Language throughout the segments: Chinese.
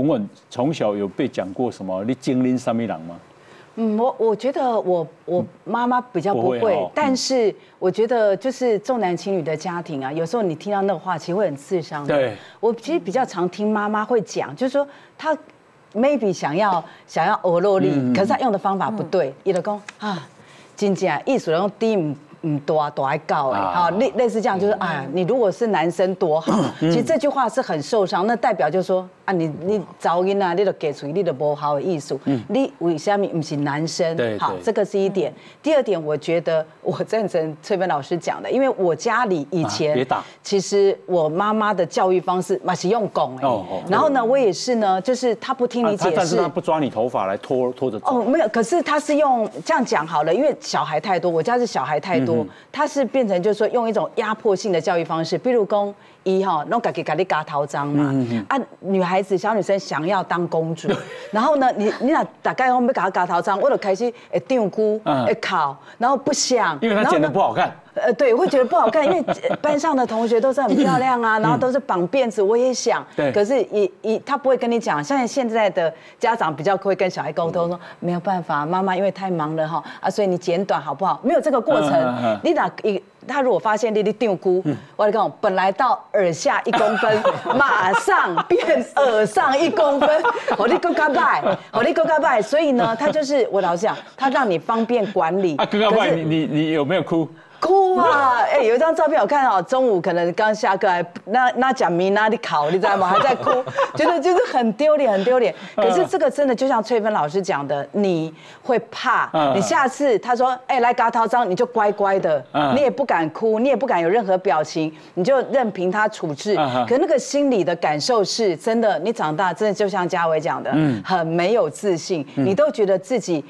文文从小有被讲过什么？你精灵三米郎吗？嗯，我觉得我妈妈比较不会，但是我觉得就是重男轻女的家庭啊，有时候你听到那个话，其实会很刺伤的。对，我其实比较常听妈妈会讲，就是说她 maybe 想要欧洛丽，可是她用的方法不对，伊就讲啊，真正意思用低唔。 多爱告哎，好类似这样，就是啊，你如果是男生多好，其实这句话是很受伤，那代表就是说啊，你噪音啊，你都给出你的不好的意思，你为什么不是男生？好，这个是一点。第二点，我觉得我赞成翠芬老师讲的，因为我家里以前其实我妈妈的教育方式嘛是用拱哎，然后呢，我也是呢，就是她不听你解释，但是她不抓你头发来拖着哦，没有，可是她是用这样讲好了，因为小孩太多，我家是小孩太多。 他是变成就是说用一种压迫性的教育方式，比如讲一哈弄咖喱头章嘛，啊女孩子小女生想要当公主，然后呢你俩大概我们咖喱头章，我就开始哎丢菇哎烤，然后不想，因为他剪得不好看。 对，会觉得不好看，因为班上的同学都是很漂亮啊，然后都是绑辫子，我也想。对。可是他不会跟你讲，像现在的家长比较会跟小孩沟通，说没有办法，妈妈因为太忙了哈，啊，所以你剪短好不好？没有这个过程，你哪一？ 他如果发现你丢菇，我跟你讲，本来到耳下1公分，马上变耳上1公分，我你更加拜，我你更加拜。所以呢，他就是我老实讲，他让你方便管理。啊，更加拜，你有没有哭？哭啊！哎，有一张照片我看哦，中午可能刚下课，那讲明那里考，你知道吗？还在哭，觉得就是很丢脸，很丢脸。可是这个真的就像翠芬老师讲的，你会怕，你下次他说哎来嘎涛章，你就乖乖的，你也不。 敢哭，你也不敢有任何表情，你就任凭他处置。可那个心理的感受是真的，你长大真的就像嘉伟讲的，很没有自信，你都觉得自己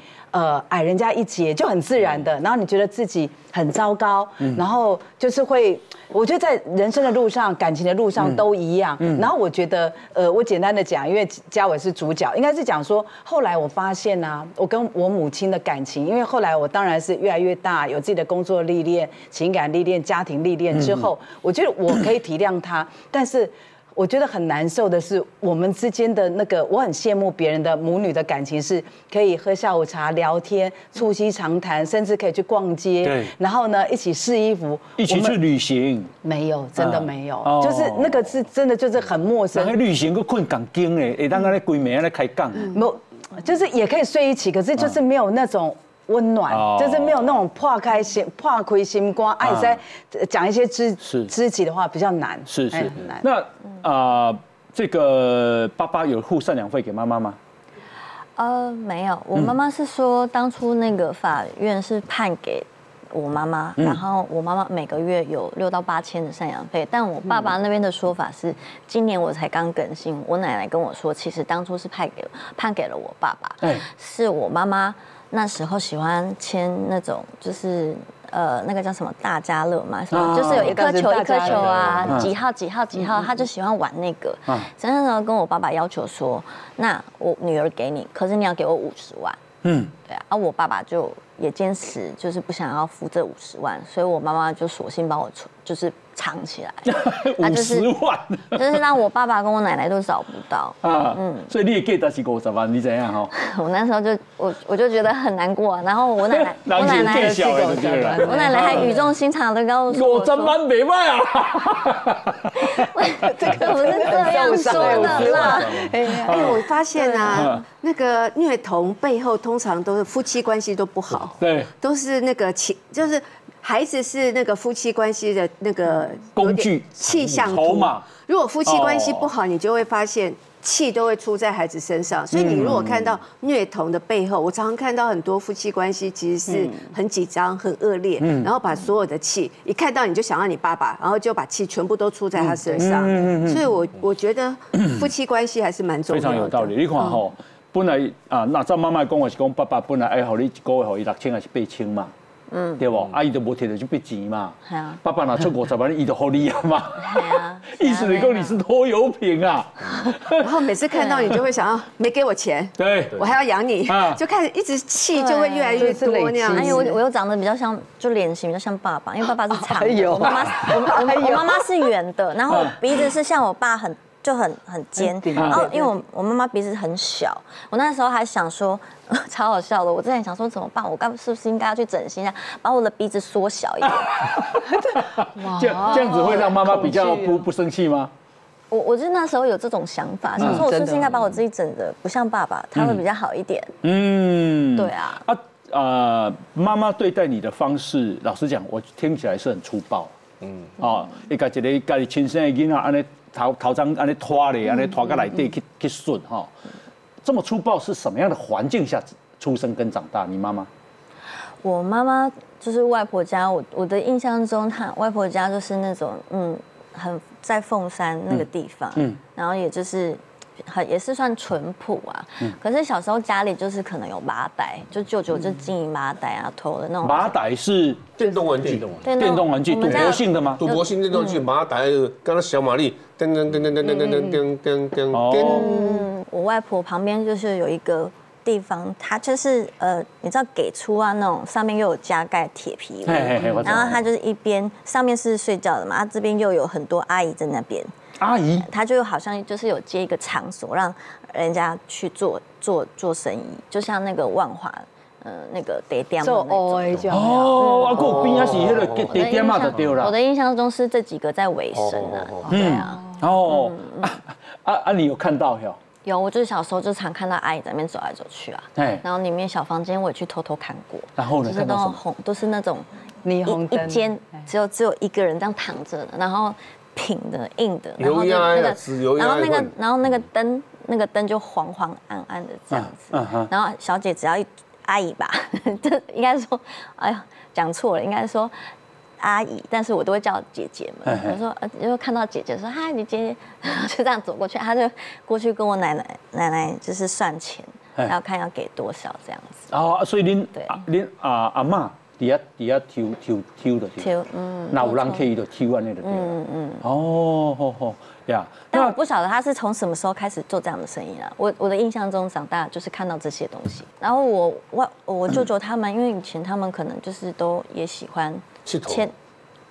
矮人家一截，就很自然的。然后你觉得自己很糟糕，然后就是会，我觉得在人生的路上、感情的路上都一样。然后我觉得，我简单的讲，因为嘉伟是主角，应该是讲说，后来我发现啊，我跟我母亲的感情，因为后来我当然是越来越大，有自己的工作历练、情感历练、家庭历练之后，我觉得我可以体谅他，但是我觉得很难受的是，我们之间的那个，我很羡慕别人的母女的感情，是可以喝下午茶、聊天、促膝长谈，甚至可以去逛街，然后呢一起试衣服，一起去旅行，没有，真的没有，就是那个是真的就是很陌生。那旅行个困港经嘞，会当个咧规暝啊咧开讲，没，就是也可以睡一起，可是就是没有那种。 温暖，就是没有那种破开心肝，而且讲一些知己的话比较难，是很难。那这个爸爸有付赡养费给妈妈吗？没有，我妈妈是说当初那个法院是判给我妈妈，然后我妈妈每个月有6到8千的赡养费，但我爸爸那边的说法是，今年我才刚更新，我奶奶跟我说，其实当初是判给了我爸爸，是我妈妈。 那时候喜欢签那种，就是那个叫什么大家乐嘛，什么就是有一颗球一颗球啊，几号几号几号，他就喜欢玩那个。所以那时候跟我爸爸要求说，那我女儿给你，可是你要给我50万。嗯，对啊，我爸爸就也坚持，就是不想要付这50万，所以我妈妈就索性帮我存，就是藏起来。50万，就是让我爸爸跟我奶奶都找不到。啊，嗯，所以你也给得起50万，你怎样哈？我那时候就我就觉得很难过，然后我奶奶也是50万，我奶奶还语重心长的告诉我，50万没卖啊！这个不是这样说的啦。哎，我发现啊，那个虐童背后通常都是夫妻关系都不好。 对，都是那个就是孩子是那个夫妻关系的那个工具气象图嘛。如果夫妻关系不好，你就会发现气都会出在孩子身上。所以你如果看到虐童的背后，我常常看到很多夫妻关系其实是很紧张、很恶劣，然后把所有的气一看到你就想到你爸爸，然后就把气全部都出在他身上。所以我觉得夫妻关系还是蛮重要的，非常有道理。你看吼。 本来啊，那咱妈妈讲我是讲爸爸本来爱互你一个月互伊6千还是8千嘛，对不？啊，伊就无摕到就筆錢嘛。爸爸拿出50万，伊就互你啊嘛。意思是讲你是拖油瓶啊。然后每次看到你就会想要没给我钱，对我还要养你，就看一直气就会越来越多那样。哎呦，我又长得比较像，就脸型比较像爸爸，因为爸爸是长的，我妈妈是圆的，然后鼻子是像我爸很。就很尖。然后因为我妈妈鼻子很小，我那时候还想说，超好笑的。我之前想说怎么办，我是不是应该要去整形一下，把我的鼻子缩小一点？这样子会让妈妈比较不生气吗？ 我就那时候有这种想法，想说我是不是应该把我自己整的不像爸爸，他会比较好一点。嗯，对啊。妈妈对待你的方式，老实讲，我听起来是很粗暴。嗯，哦，一个亲生的囡仔，安尼头张安尼拖咧，安尼拖到内底去顺哈。这么粗暴是什么样的环境下出生跟长大？你妈妈？我妈妈就是外婆家，我的印象中，她外婆家就是那种很在凤山那个地方，然后也就是也是算淳朴啊。可是小时候家里就是可能有麻袋，就舅舅就经营麻袋啊，偷了那种。麻袋是电动玩具，电动玩具，赌博性的吗？赌博性电动玩具，麻袋，刚刚小玛丽，噔噔噔噔噔噔噔噔噔噔。哦。我外婆旁边就是有一个地方，它就是你知道给出啊那种，上面又有加盖铁皮屋，然后它就是一边上面是睡觉的嘛，啊这边又有很多阿姨在那边，阿姨，她就好像就是有接一个场所让人家去做生意，就像那个万华那个地点做那种哦，啊过边也是那个地点嘛就对了。我的印象中是这几个在维生啊，对啊，哦啊你有看到没有？ 有，我就是小时候就常看到阿姨在那边走来走去啊，然后里面小房间我也去偷偷看过，然后呢，都是那种霓虹灯，一间只有一个人这样躺着的，然后平的硬的，然后那个灯就黄黄暗暗的这样子，然后小姐只要一阿姨吧，这应该说，哎呀讲错了，应该说。 阿姨，但是我都会叫姐姐们。我说，就看到姐姐说嗨，你姐姐，就这样走过去，她就过去跟我奶奶就是算钱，然后看要给多少这样子。哦，所以您阿嬷底下抽的，那有人可以就抽安尼的。哦，呀。但我不晓得他是从什么时候开始做这样的生意啦。我的印象中长大就是看到这些东西，然后我舅舅他们，因为以前他们可能就是都也喜欢。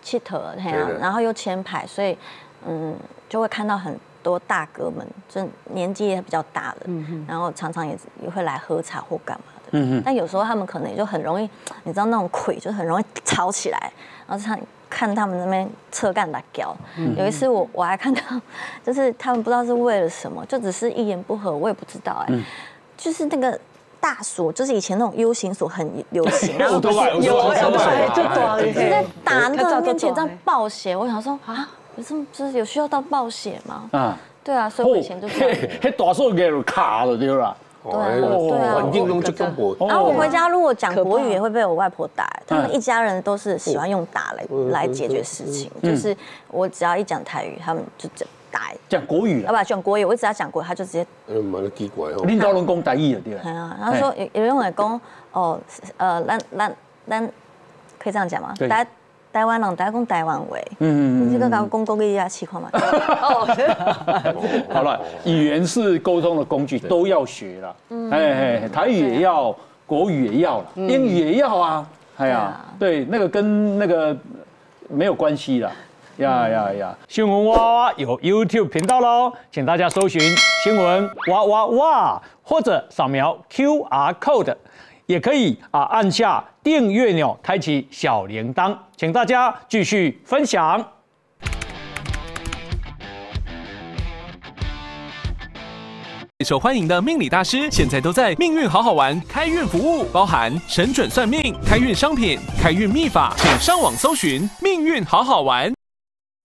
气头，嘿啊，然后又签牌，所以就会看到很多大哥们，就年纪也比较大的，然后常常也会来喝茶或干嘛的，但有时候他们可能就很容易，你知道那种睽就很容易吵起来，然后看他们那边扯干打屌。有一次我还看到，就是他们不知道是为了什么，就只是一言不合，我也不知道哎，就是那个。 大锁就是以前那种 U 型锁很流行，然后就在打那个面前这样爆血，我想说啊，就是有需要到爆血吗？啊，对啊，所以我以前就这样。那大锁给卡了对啦。对啊，环境中就中国。然后我回家如果讲国语也会被我外婆打，他们一家人都是喜欢用打来解决事情，就是我只要一讲台语，他们就这。 讲国语啊，不讲国语，我只要讲国语，他就直接。蛮奇怪哦。领导拢讲台语了，对啦。系啊，然后说有人会讲哦，咱可以这样讲吗？台湾人在讲台湾话。你这个讲国语也奇怪嘛。好了，语言是沟通的工具，都要学啦。台语也要，国语也要啦，英语也要啊。哎呀，对，那个跟那个没有关系啦。 呀！新闻哇哇有 YouTube 频道喽，请大家搜寻“新闻哇哇哇”，或者扫描 QR code， 也可以按下订阅钮，开启小铃铛。请大家继续分享。受欢迎的命理大师，现在都在命运好好玩开运服务，包含神准算命、开运商品、开运秘法，请上网搜寻“命运好好玩”。